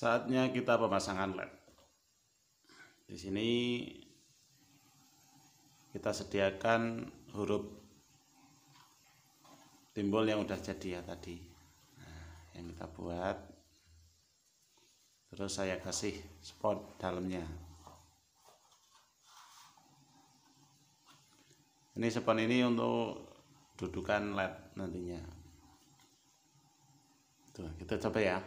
Saatnya kita pemasangan led. Di sini kita sediakan huruf timbul yang udah jadi ya tadi, nah, yang kita buat. Terus saya kasih spot dalamnya. Ini spot ini untuk dudukan led nantinya. Tuh, kita coba ya.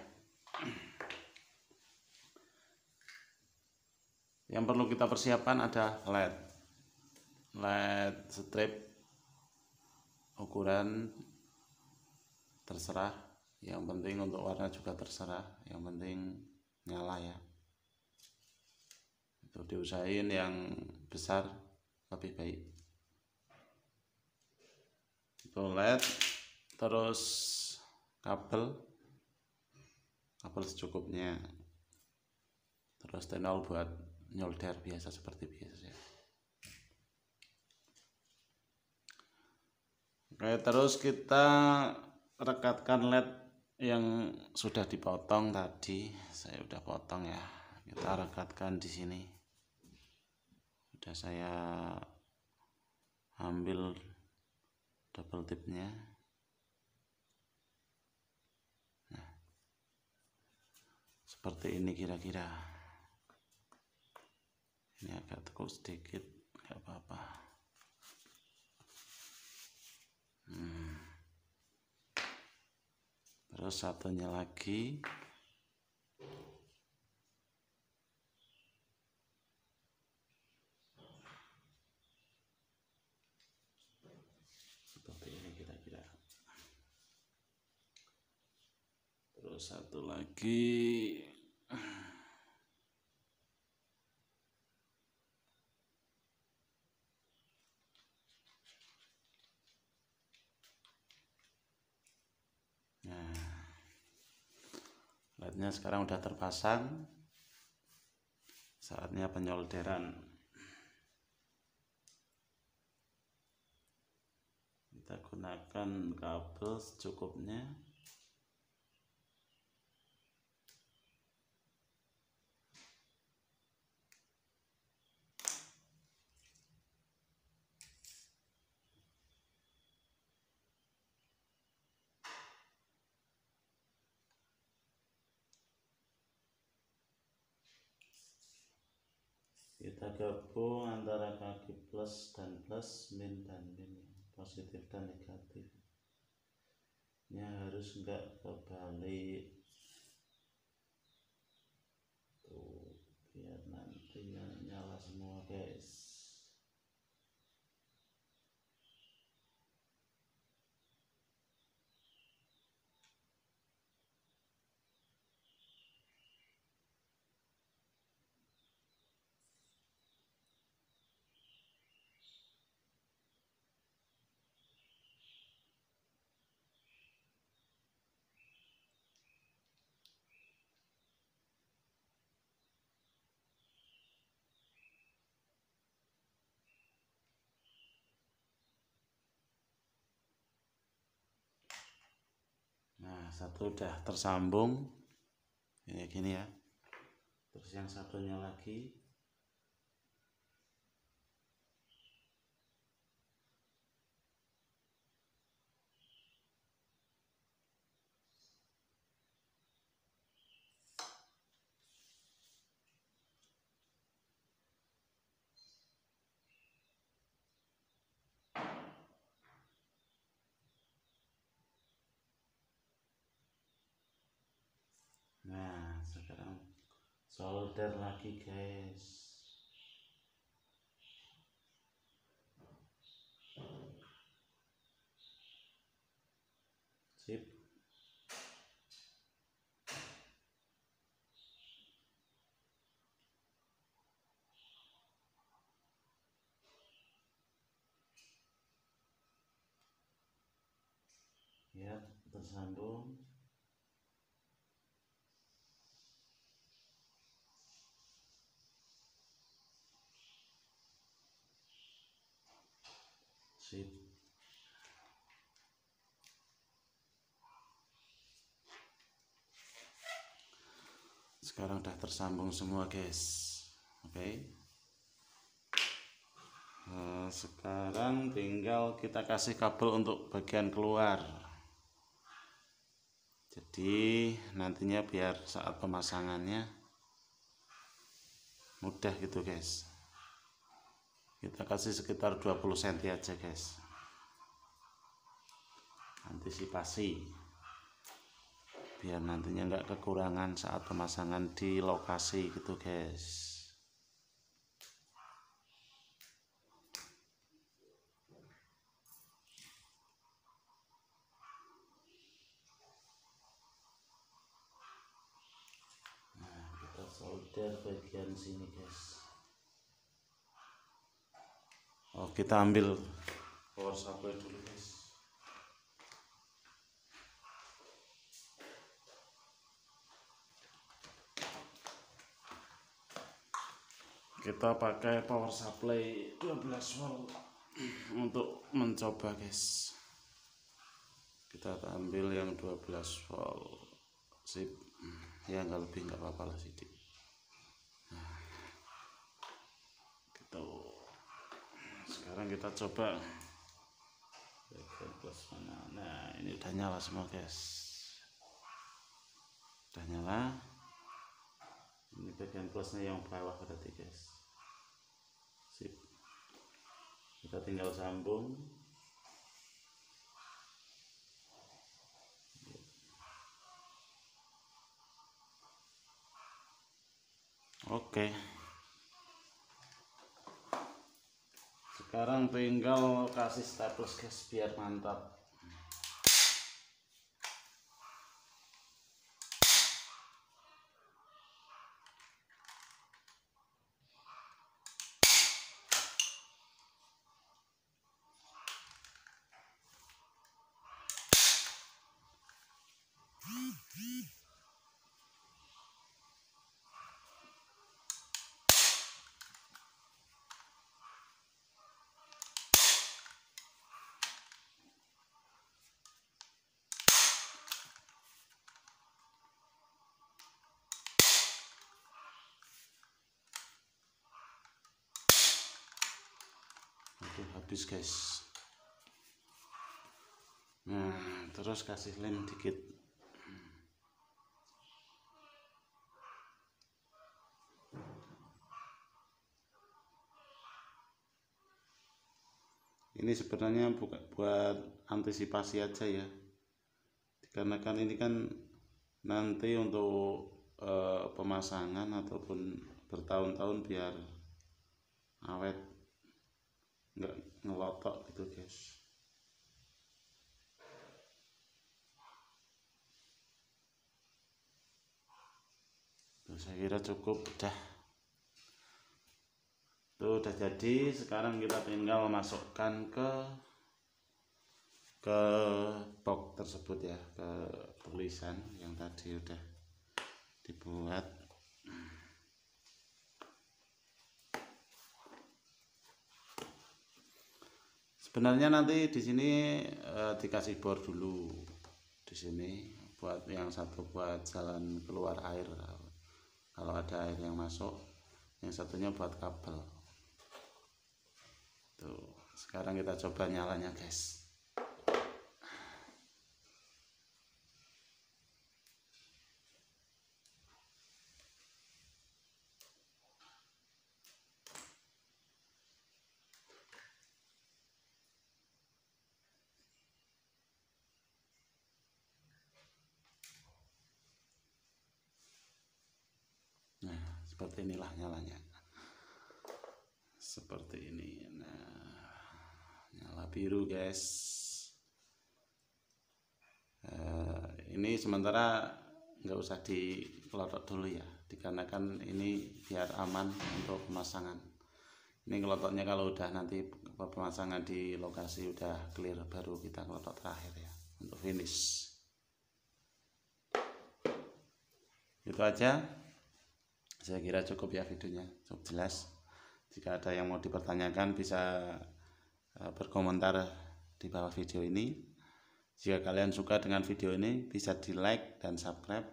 Yang perlu kita persiapkan ada LED strip ukuran terserah, yang penting untuk warna juga terserah, yang penting nyala ya. Itu diusahain yang besar lebih baik. Itu LED, terus kabel secukupnya, terus tenol buat nyolder biasa seperti biasa. Oke, terus kita rekatkan led yang sudah dipotong tadi. Saya udah potong ya. Kita rekatkan di sini. Udah saya ambil double tipnya. Nah, seperti ini kira-kira. Ini agak tekuk sedikit, nggak apa-apa. Terus satunya lagi. Seperti ini kira-kira. Terus satu lagi. Lednya sekarang udah terpasang, saatnya penyolderan. Kita gunakan kabel secukupnya. Kita gabung antara kaki plus dan plus, min dan min, positif dan negatif. Ini harus enggak kebalik. Tuh, biar nantinya nyala semua, guys. Satu udah tersambung ini gini ya, terus yang satunya lagi. Nah, sekarang solder lagi, guys. Sip. Ya, tersambung. sekarang udah tersambung semua, guys. Oke. Nah, sekarang tinggal kita kasih kabel untuk bagian keluar. Jadi nantinya biar saat pemasangannya mudah gitu, guys. Kita kasih sekitar 20 cm aja, guys. Antisipasi biar nantinya enggak kekurangan saat pemasangan di lokasi gitu, guys. Nah, kita solder bagian sini, guys. Oh, kita ambil power supply dulu, guys. Kita pakai power supply 12 volt untuk mencoba, guys. Kita ambil yang 12 volt sip ya, nggak lebih nggak apa-apa lah sedikit. Nah, gitu. Sekarang kita coba plus mana. Nah, ini udah nyala semua, guys. Udah nyala. Ini bagian plusnya yang bawah berarti, guys. Sip. Kita tinggal sambung. Oke. Sekarang tinggal kasih staples, guys, biar mantap. Udah habis, guys. Nah, terus kasih lem dikit. Ini sebenarnya buat antisipasi aja ya, dikarenakan ini kan nanti untuk pemasangan ataupun bertahun-tahun biar awet, nggak ngelotok gitu, guys. Tuh, saya kira cukup udah. Tuh, udah jadi. Sekarang kita tinggal masukkan ke box tersebut ya, ke tulisan yang tadi udah dibuat. Sebenarnya nanti di sini dikasih bor dulu di sini, buat yang satu buat jalan keluar air kalau ada air yang masuk, yang satunya buat kabel. Tuh, sekarang kita coba nyalanya, guys. Seperti inilah nyalanya, seperti ini. Nah, nyala biru, guys. Ini sementara nggak usah dikelotok dulu ya, dikarenakan ini biar aman untuk pemasangan. Ini kelotoknya kalau udah nanti pemasangan di lokasi udah clear, baru kita kelotok terakhir ya untuk finish. Itu aja, saya kira cukup ya videonya, cukup jelas. Jika ada yang mau dipertanyakan bisa berkomentar di bawah video ini. Jika kalian suka dengan video ini bisa di like dan subscribe.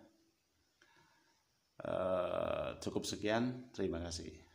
Cukup sekian, terima kasih.